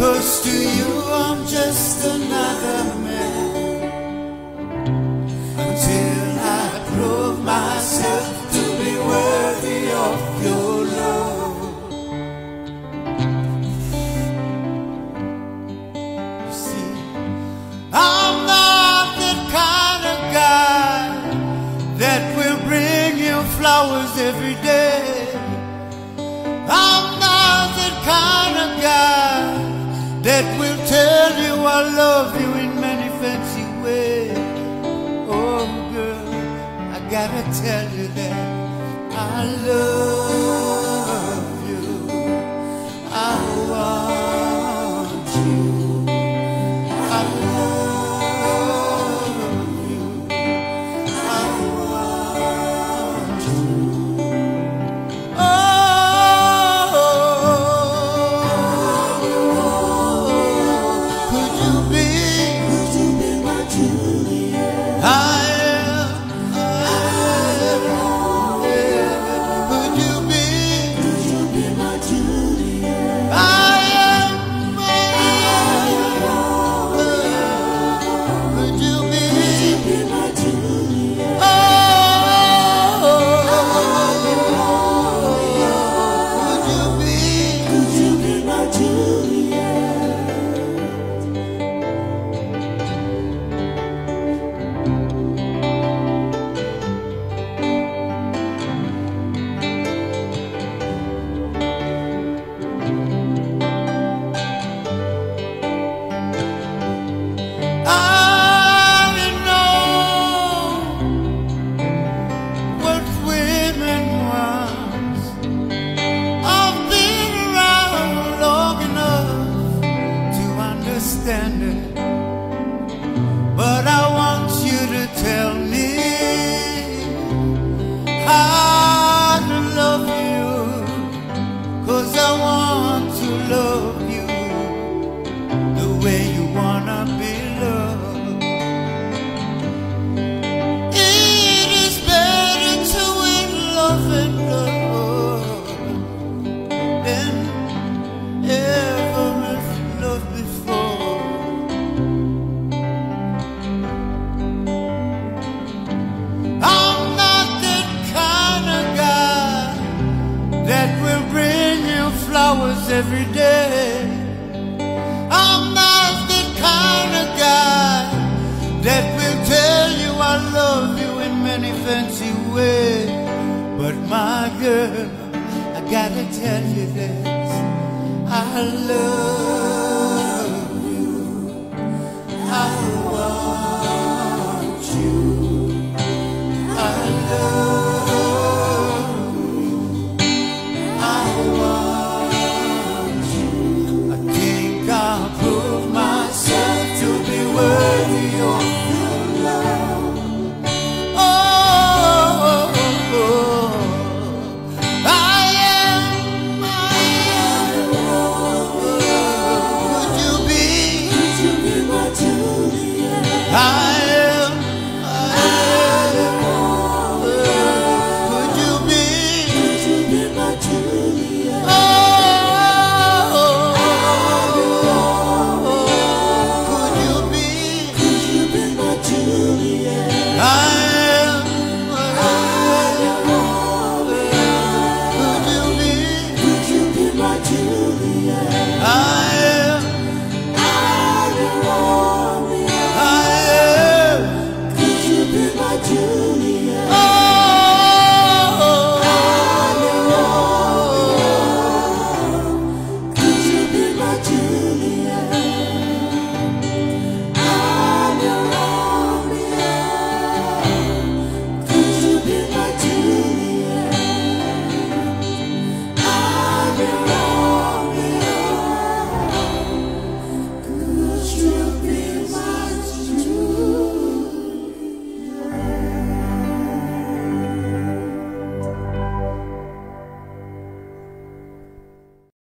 'Cause to you I'm just another man, until I prove myself to be worthy of your love. You see, I'm not that kind of guy that will bring you flowers every day. I'm not that kind of guy that will tell you I love you in many fancy ways. Oh girl, I gotta tell you that I love you, I want you, I love you, I want you. Oh, but I want you to tell me how to love you, 'cause I want to love you the way you wanna be loved. It is better to win love and love than ever loved before. Every day, I'm not the kind of guy that will tell you I love you in many fancy ways. But my girl, I gotta tell you this, I love you.